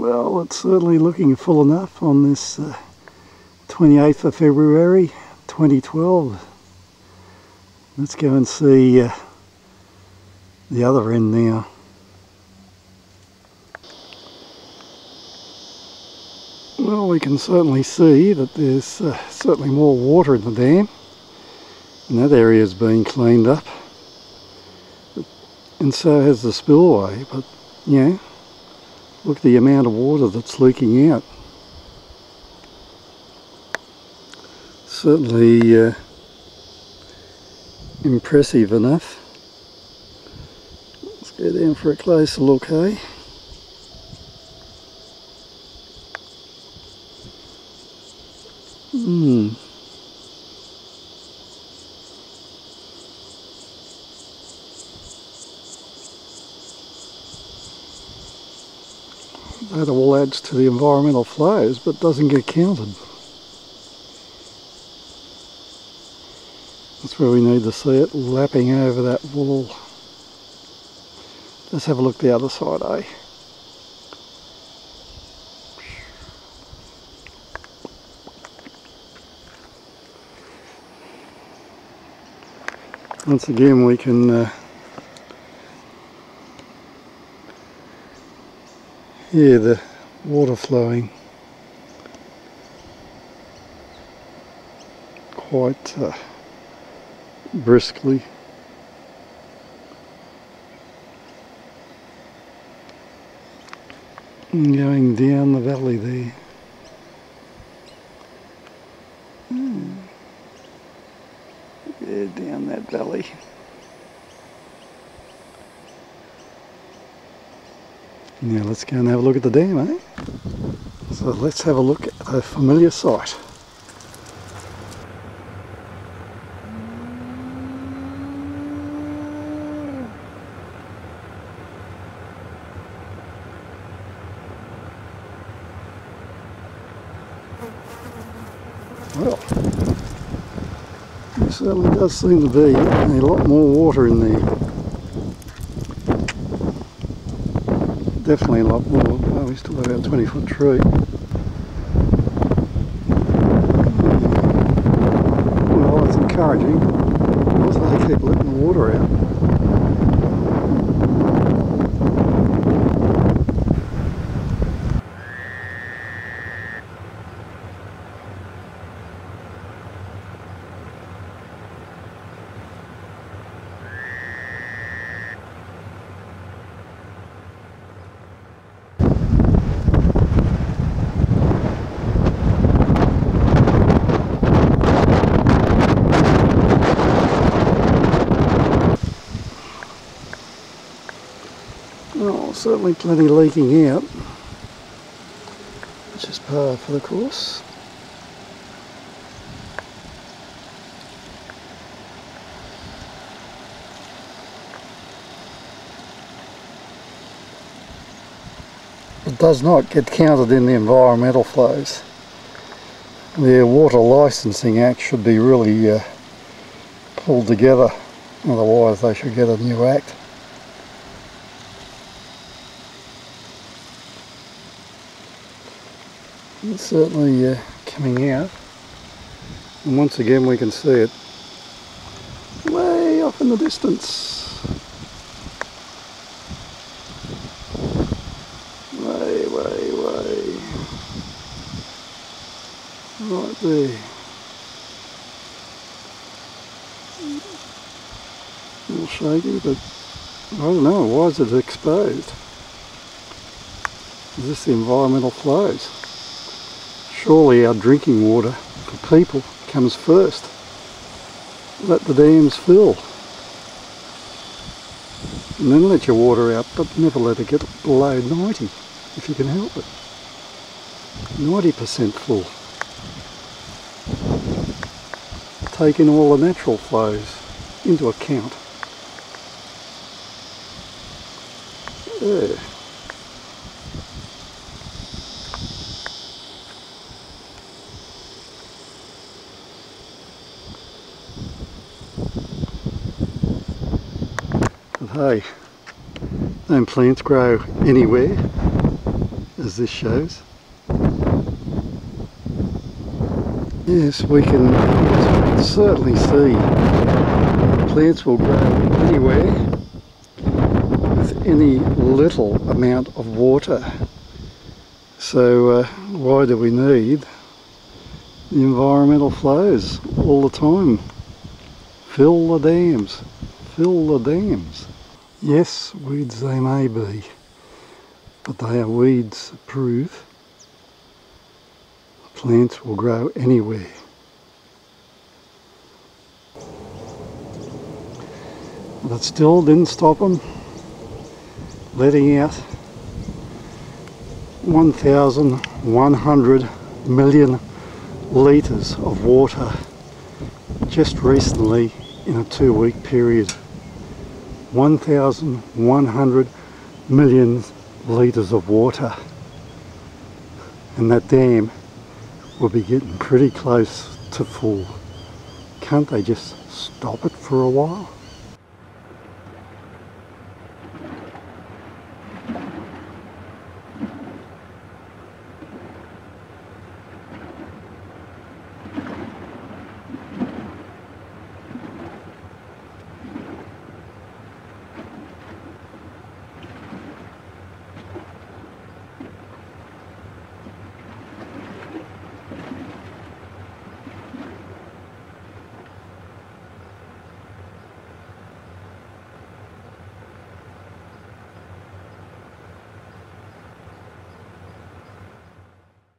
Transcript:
Well, it's certainly looking full enough on this 28th of February 2012. Let's go and see the other end now. Well, we can certainly see that there's certainly more water in the dam, and that area is being cleaned up, and so has the spillway. But yeah, look at the amount of water that's leaking out. Certainly impressive enough. Let's go down for a closer look, hey? That all adds to the environmental flows, but doesn't get counted. That's where we need to see it lapping over that wall. Let's have a look the other side, eh? Once again, we can hear the water flowing. Quite briskly. And going down the valley there. Yeah, down that valley. Now let's go and have a look at the dam, eh? So let's have a look at a familiar sight. Well, there certainly does seem to be a lot more water in there. Definitely a lot more. Oh, we still have our 20-foot tree. Well, it's encouraging. Also, they keep letting the water out. Oh, certainly plenty leaking out, which is par for the course. It does not get counted in the environmental flows. The Water Licensing Act should be really pulled together, otherwise they should get a new act. It's certainly coming out, and once again we can see it way off in the distance. Way, way, way. Right there. A little shaky, but I don't know, why is it exposed? Is this the environmental flows? Surely our drinking water for people comes first. Let the dams fill. And then let your water out, but never let it get below 90 if you can help it. 90% full. Take in all the natural flows into account. Yeah. Hey, don't plants grow anywhere as as this shows. Yes, we can certainly see plants will grow anywhere with any little amount of water. So why do we need the environmental flows all the time? Fill the dams, fill the dams. Yes, weeds they may be, but they are weeds that prove plants will grow anywhere. But it still didn't stop them letting out 1,100 million litres of water just recently in a 2-week period. 1,100 million litres of water, and that dam will be getting pretty close to full. Can't they just stop it for a while?